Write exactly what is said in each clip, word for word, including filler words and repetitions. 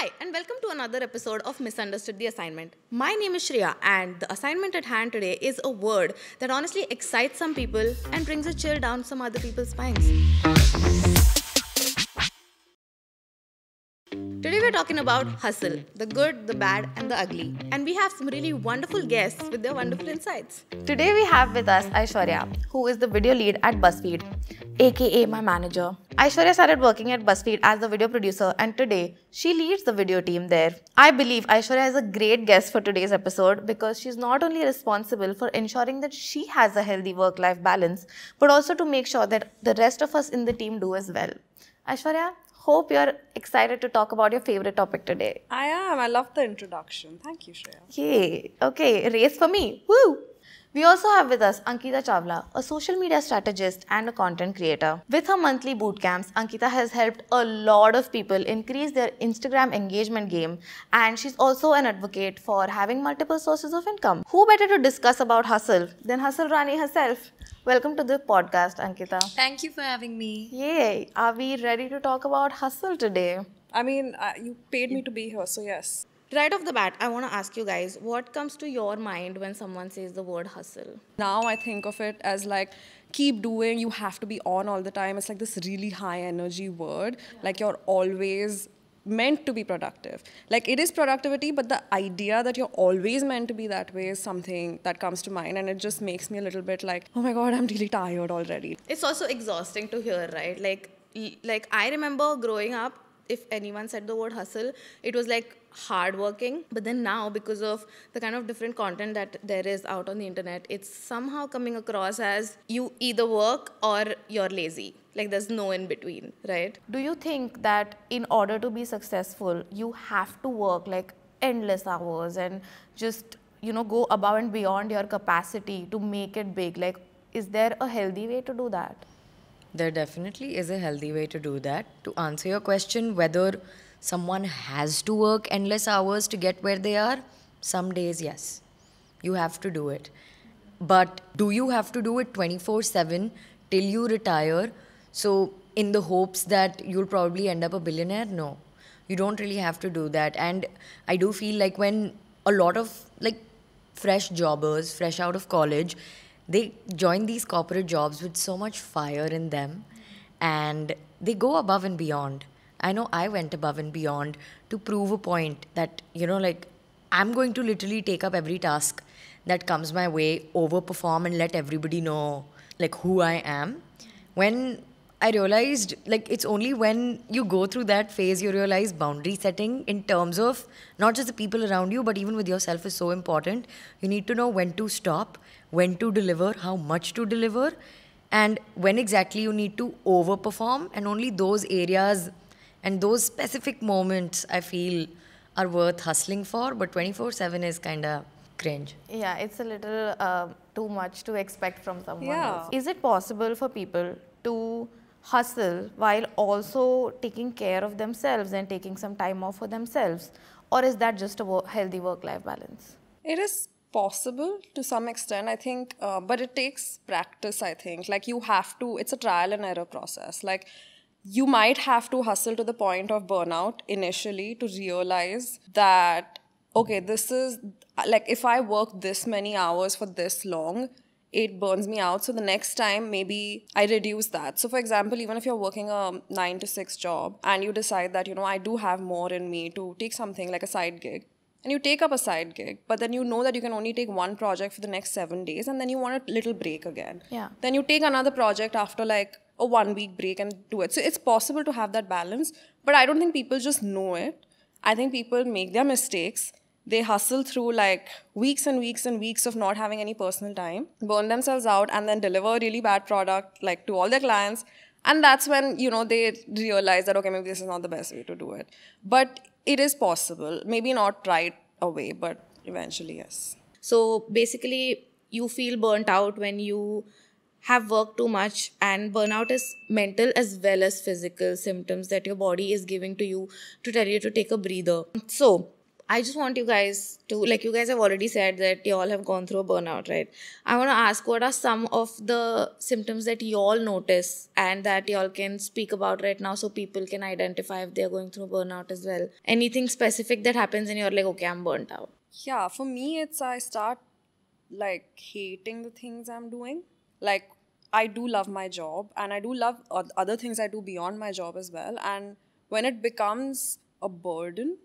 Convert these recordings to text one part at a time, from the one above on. Hi and welcome to another episode of Misunderstood the Assignment. My name is Shreya and the assignment at hand today is a word that honestly excites some people and brings a chill down some other people's spines. Today we're talking about hustle, the good, the bad and the ugly. And we have some really wonderful guests with their wonderful insights. Today we have with us Aishwarya, who is the video lead at BuzzFeed, aka my manager. Aishwarya started working at BuzzFeed as the video producer and today she leads the video team there. I believe Aishwarya is a great guest for today's episode because she's not only responsible for ensuring that she has a healthy work-life balance but also to make sure that the rest of us in the team do as well. Aishwarya, hope you're excited to talk about your favorite topic today. I am. I love the introduction. Thank you, Shreya. Yay. Okay, race for me. Woo! We also have with us Ankita Chawla, a social media strategist and a content creator. With her monthly boot camps, Ankita has helped a lot of people increase their Instagram engagement game, and she's also an advocate for having multiple sources of income. Who better to discuss about hustle than Hustle Rani herself? Welcome to the podcast, Ankita. Thank you for having me. Yay! Are we ready to talk about hustle today? I mean, uh, you paid me to be here, so yes. Right off the bat, I want to ask you guys, what comes to your mind when someone says the word hustle? Now I think of it as like, keep doing, you have to be on all the time. It's like this really high energy word, yeah. Like you're always meant to be productive. Like it is productivity, but the idea that you're always meant to be that way is something that comes to mind, and it just makes me a little bit like, oh my God, I'm really tired already. It's also exhausting to hear, right? Like, like I remember growing up, if anyone said the word hustle, it was like hardworking. But then now, because of the kind of different content that there is out on the internet, it's somehow coming across as you either work or you're lazy. Like there's no in between, right? Do you think that in order to be successful, you have to work like endless hours and just, you know, go above and beyond your capacity to make it big? Like, is there a healthy way to do that? There definitely is a healthy way to do that. To answer your question, whether someone has to work endless hours to get where they are, some days, yes, you have to do it. But do you have to do it twenty-four seven till you retire? So in the hopes that you'll probably end up a billionaire? No, you don't really have to do that. And I do feel like when a lot of like fresh jobbers, fresh out of college, they join these corporate jobs with so much fire in them and they go above and beyond. I know I went above and beyond to prove a point that, you know, like I'm going to literally take up every task that comes my way, overperform and let everybody know like who I am. When I realized, like it's only when you go through that phase, you realize boundary setting in terms of not just the people around you, but even with yourself is so important. You need to know when to stop, when to deliver, how much to deliver, and when exactly you need to overperform. And only those areas and those specific moments I feel are worth hustling for. But twenty-four seven is kind of cringe. Yeah, it's a little uh, too much to expect from someone yeah. else. Is it possible for people to hustle while also taking care of themselves and taking some time off for themselves? Or is that just a wo- healthy work-life balance? It is possible to some extent, I think, uh, but it takes practice, I think. Like you have to, it's a trial and error process. Like you might have to hustle to the point of burnout initially to realize that, okay, this is, like if I work this many hours for this long, it burns me out. So the next time, maybe I reduce that. So for example, even if you're working a nine to six job and you decide that, you know, I do have more in me to take something like a side gig. And you take up a side gig, but then you know that you can only take one project for the next seven days and then you want a little break again. Yeah. Then you take another project after like a one week break and do it. So it's possible to have that balance, but I don't think people just know it. I think people make their mistakes. They hustle through like weeks and weeks and weeks of not having any personal time, burn themselves out and then deliver a really bad product like to all their clients. And that's when, you know, they realize that, okay, maybe this is not the best way to do it. But it is possible, maybe not right away, but eventually, yes. So basically, you feel burnt out when you have worked too much, and burnout is mental as well as physical symptoms that your body is giving to you to tell you to take a breather. So I just want you guys to, like you guys have already said that you all have gone through a burnout, right? I want to ask, what are some of the symptoms that you all notice and that you all can speak about right now so people can identify if they're going through burnout as well? Anything specific that happens and you're like, okay, I'm burnt out. Yeah, for me, it's I start like hating the things I'm doing. Like I do love my job and I do love other things I do beyond my job as well. And when it becomes a burden,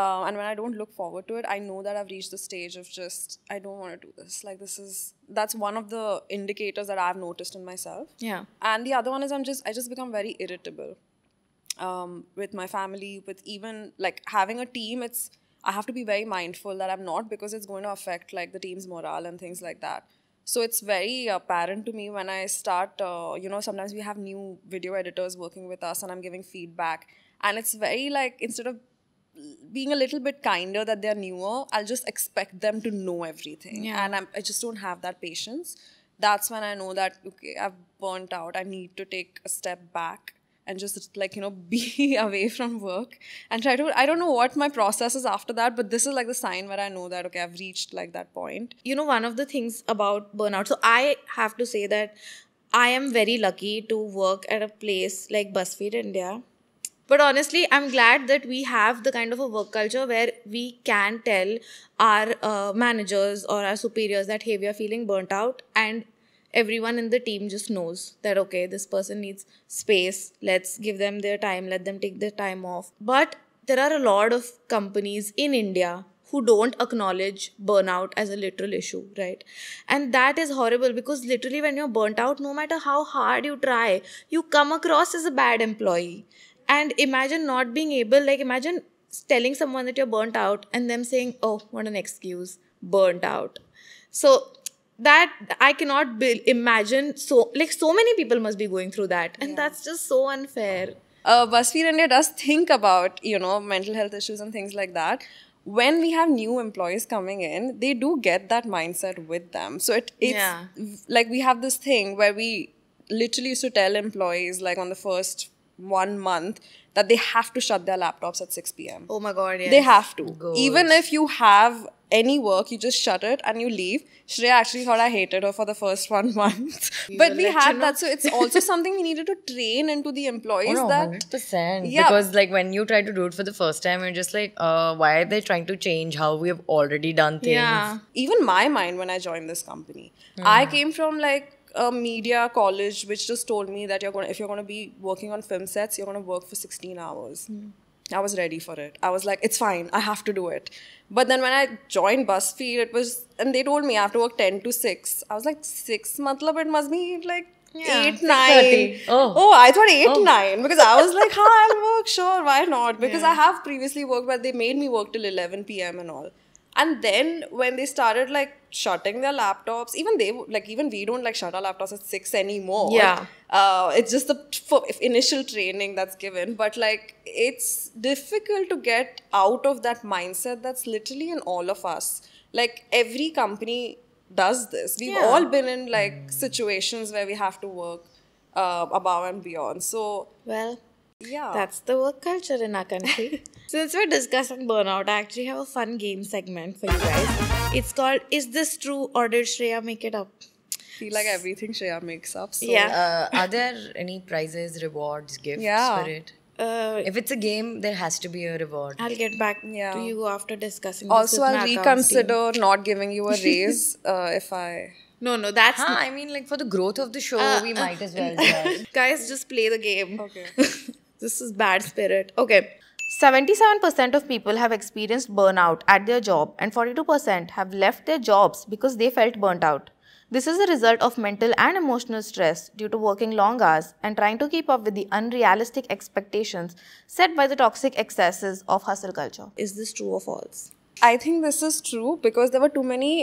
Uh, and when I don't look forward to it, I know that I've reached the stage of just, I don't want to do this. Like this is, that's one of the indicators that I've noticed in myself. Yeah. And the other one is I'm just, I just become very irritable um, with my family, with even like having a team. It's, I have to be very mindful that I'm not, because it's going to affect like the team's morale and things like that. So it's very apparent to me when I start, uh, you know, sometimes we have new video editors working with us and I'm giving feedback. And it's very like, instead of being a little bit kinder that they're newer, I'll just expect them to know everything. Yeah. And I'm, I just don't have that patience. That's when I know that, okay, I've burnt out. I need to take a step back and just like, you know, be away from work and try to, I don't know what my process is after that, but this is like the sign where I know that, okay, I've reached like that point. You know, one of the things about burnout, so I have to say that I am very lucky to work at a place like BuzzFeed India. But honestly, I'm glad that we have the kind of a work culture where we can tell our uh, managers or our superiors that, hey, we are feeling burnt out, and everyone in the team just knows that, okay, this person needs space. Let's give them their time. Let them take their time off. But there are a lot of companies in India who don't acknowledge burnout as a literal issue, right? And that is horrible, because literally when you're burnt out, no matter how hard you try, you come across as a bad employee. And imagine not being able, like imagine telling someone that you're burnt out and them saying, oh, what an excuse, burnt out. So that I cannot build, imagine, so like so many people must be going through that. And yeah. That's just so unfair. Uh, BuzzFeed India does think about, you know, mental health issues and things like that. When we have new employees coming in, they do get that mindset with them. So it, it's yeah. like we have this thing where we literally used to tell employees like on the first one month that they have to shut their laptops at six p m Oh my god, yes. They have to. Good. Even if you have any work, you just shut it and you leave. Shreya actually thought I hated her for the first one month. We but we had you know. that. So it's also something we needed to train into the employees. Oh no, that one hundred percent. Yeah. Because like when you try to do it for the first time, you're just like, uh, why are they trying to change how we have already done things? Yeah. Even my mind when I joined this company, yeah. I came from like a media college which just told me that you're going if you're going to be working on film sets, you're going to work for sixteen hours. Mm. I was ready for it. I was like, it's fine, I have to do it. But then when I joined BuzzFeed, it was, and they told me I have to work ten to six. I was like, six matlab, it must be like yeah, eight, nine. Oh. oh, I thought eight, oh. nine. Because I was like, ha, I'll work, sure, why not? Because yeah. I have previously worked, but they made me work till eleven p m and all. And then when they started like shutting their laptops, even they, like even we don't like shut our laptops at six anymore. Yeah. Uh, it's just the initial training that's given. But like, it's difficult to get out of that mindset that's literally in all of us. Like every company does this. We've yeah. all been in like situations where we have to work uh, above and beyond. So, well. Yeah. That's the work culture in our country. Since we're discussing burnout, I actually have a fun game segment for you guys. It's called, Is This True or Did Shreya Make It Up? I feel like everything Shreya makes up. So. Yeah. Uh, are there any prizes, rewards, gifts yeah. for it? Uh, if it's a game, there has to be a reward. I'll get back yeah. to you after discussing this. Also, I'll reconsider not giving you a raise uh, if I... No, no, that's... Huh, I mean, like for the growth of the show, uh, we might as well. Yeah. Guys, just play the game. Okay. This is bad spirit. Okay. seventy-seven percent of people have experienced burnout at their job and forty-two percent have left their jobs because they felt burnt out. This is a result of mental and emotional stress due to working long hours and trying to keep up with the unrealistic expectations set by the toxic excesses of hustle culture. Is this true or false? I think this is true because there were too many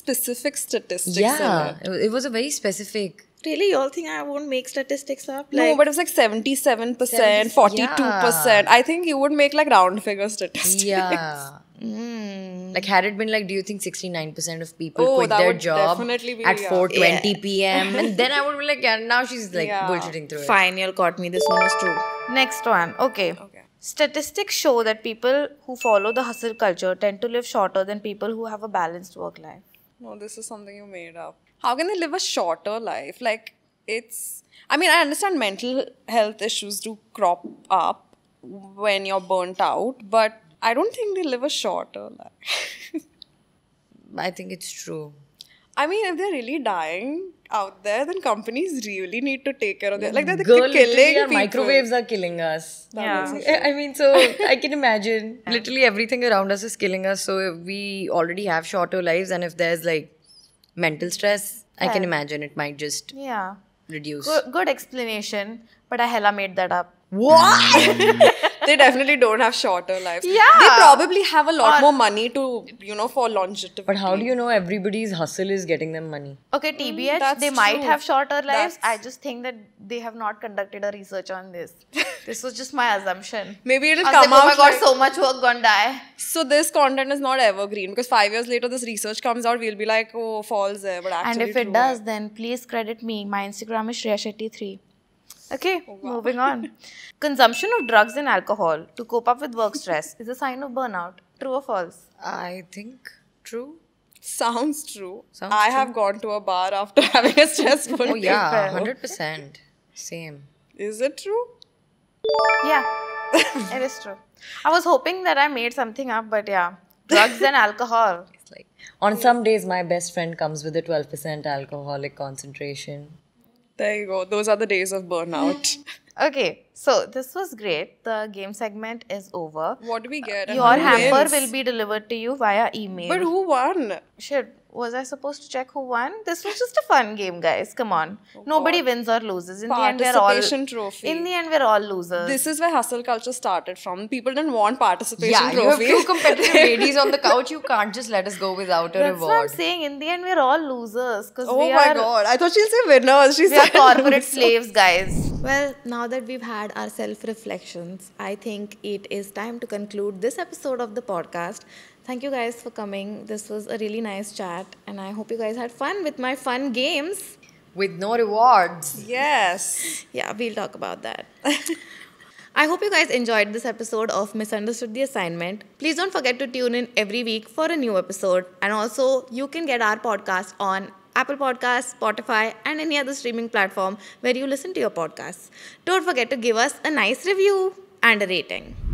specific statistics. Yeah, in it. it was a very specific... Really? You all think I won't make statistics up? Like, no, but it's like seventy-seven percent, forty-two percent. Yeah. I think you would make like round figure statistics. Yeah. Mm. Like had it been like, do you think sixty-nine percent of people oh, quit their job be, at yeah. four twenty p m Yeah. And then I would be like, yeah, now she's like yeah. bullshitting through it. Fine, you all caught me. This one is true. Next one. Okay. Okay. Statistics show that people who follow the hustle culture tend to live shorter than people who have a balanced work life. No, this is something you made up. How can they live a shorter life? Like, it's... I mean, I understand mental health issues do crop up when you're burnt out, but I don't think they live a shorter life. I think it's true. I mean, if they're really dying out there, then companies really need to take care of their... Like, they're, Girl, they're killing people. Microwaves are killing us. That yeah. I mean, so I can imagine. Yeah. Literally everything around us is killing us. So if we already have shorter lives, and if there's like mental stress, yeah. I can imagine it might just yeah. reduce. Good, good explanation. But I hella made that up. What? They definitely don't have shorter lives. Yeah. They probably have a lot or, more money to, you know, for longevity. But how do you know everybody's hustle is getting them money? Okay, T B H, mm, they true. might have shorter lives. That's... I just think that they have not conducted a research on this. This was just my assumption. Maybe it'll I come like, out. Oh my God, like, so much work gone die. So this content is not evergreen, because five years later this research comes out, we'll be like, oh, false there. But actually, and if it does, right? Then please credit me. My Instagram is Shreya Shetty three. Okay, oh, wow. Moving on. Consumption of drugs and alcohol to cope up with work stress is a sign of burnout. True or false? I think true. Sounds true. Sounds I true. have gone to a bar after having a stressful day. Oh yeah, one hundred percent. Same. Is it true? Yeah, it is true. I was hoping that I made something up, but yeah. Drugs and alcohol. It's like, on some days, my best friend comes with a twelve percent alcoholic concentration. There you go. Those are the days of burnout. Okay. So, this was great. The game segment is over. What do we get? Uh, your hamper wins? will be delivered to you via email. But who won? Shit. Was I supposed to check who won? This was just a fun game, guys. Come on. Oh, Nobody God. wins or loses. In the end, we're all... Participation trophy. In the end, we're all losers. This is where hustle culture started from. People didn't want participation yeah, trophy. Yeah, you have two competitive ladies on the couch. You can't just let us go without a That's reward. That's what I'm saying. In the end, we're all losers. Oh we my are, God. I thought she'll say winners. She said corporate losers. slaves, guys. Well, now that we've had our self-reflections, I think it is time to conclude this episode of the podcast. Thank you guys for coming. This was a really nice chat, and I hope you guys had fun with my fun games. With no rewards. Yes. Yeah, we'll talk about that. I hope you guys enjoyed this episode of Misunderstood the Assignment. Please don't forget to tune in every week for a new episode. And also, you can get our podcast on Apple Podcasts, Spotify, and any other streaming platform where you listen to your podcasts. Don't forget to give us a nice review and a rating.